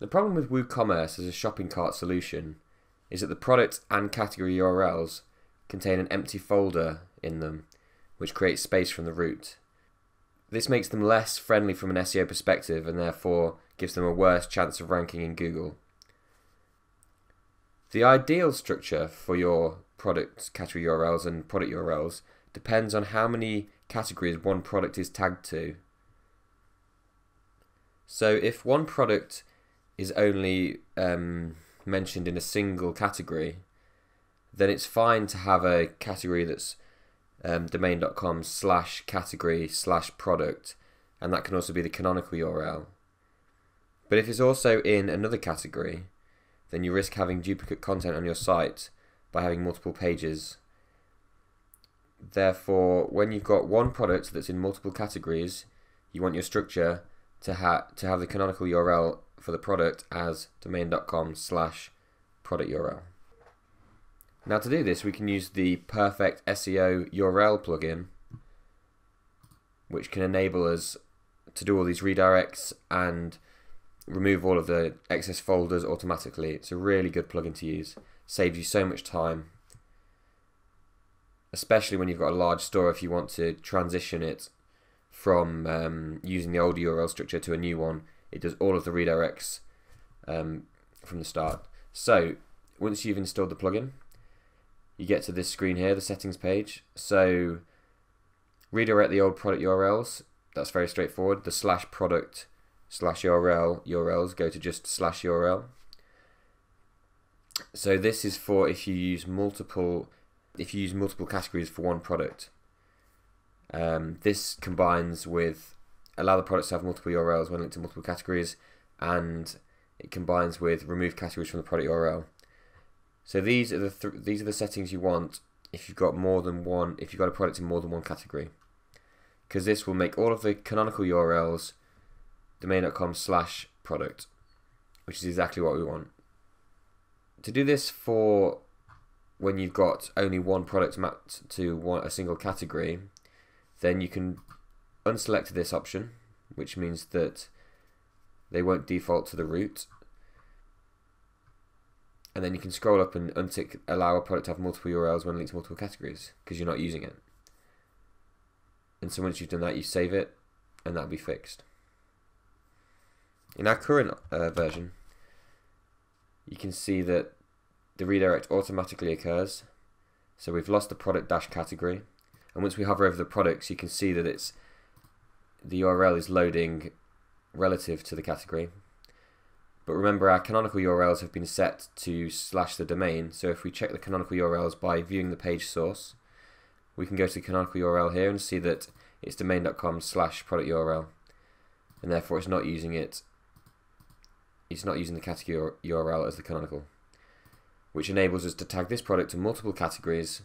The problem with WooCommerce as a shopping cart solution is that the product and category URLs contain an empty folder in them, which creates space from the root. This makes them less friendly from an SEO perspective and therefore gives them a worse chance of ranking in Google. The ideal structure for your product category URLs and product URLs depends on how many categories one product is tagged to. So if one product is only mentioned in a single category, then it's fine to have a category that's domain.com/category/product, and that can also be the canonical URL. But if it's also in another category, then you risk having duplicate content on your site by having multiple pages. Therefore, when you've got one product that's in multiple categories, you want your structure to have the canonical URL for the product as domain.com/product URL. Now to do this, we can use the Perfect SEO URL plugin, which can enable us to do all these redirects and remove all of the excess folders automatically. It's a really good plugin to use. Saves you so much time, especially when you've got a large store, if you want to transition it from using the old URL structure to a new one. It does all of the redirects from the start. So once you've installed the plugin, you get to this screen here, the settings page. So redirect the old product URLs, that's very straightforward. The /product/URL URLs go to just /URL. So this is for if you use multiple categories for one product. This combines with allow the products to have multiple URLs when linked to multiple categories, and it combines with remove categories from the product URL. So these are the settings you want if you've got a product in more than one category, because this will make all of the canonical URLs domain.com/product, which is exactly what we want. To do this for when you've got only one product mapped to a single category, then you can unselect this option, which means that they won't default to the root. And then you can scroll up and untick allow a product to have multiple URLs when linked to multiple categories, because you're not using it. And so once you've done that, you save it, and that'll be fixed. In our current version, you can see that the redirect automatically occurs. So we've lost the product-category. And once we hover over the products, you can see that the URL is loading relative to the category. But remember, our canonical URLs have been set to /the domain, so if we check the canonical URLs by viewing the page source, we can go to the canonical URL here and see that it's domain.com/product URL, and therefore it's not using the category URL as the canonical, which enables us to tag this product to multiple categories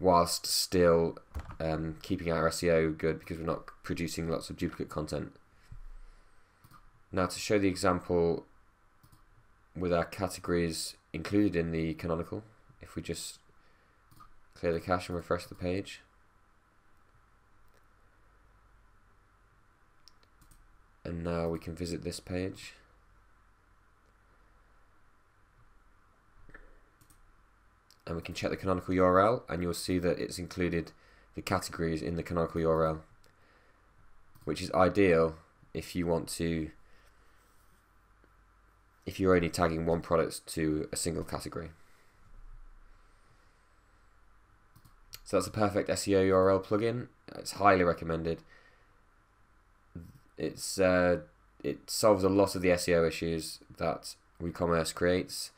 whilst still keeping our SEO good, because we're not producing lots of duplicate content. Now to show the example with our categories included in the canonical, if we just clear the cache and refresh the page, and now we can visit this page. And we can check the canonical URL, and you'll see that it's included the categories in the canonical URL, which is ideal if you're only tagging one product to a single category. So that's a Perfect SEO URL plugin. It's highly recommended. It solves a lot of the SEO issues that WooCommerce creates.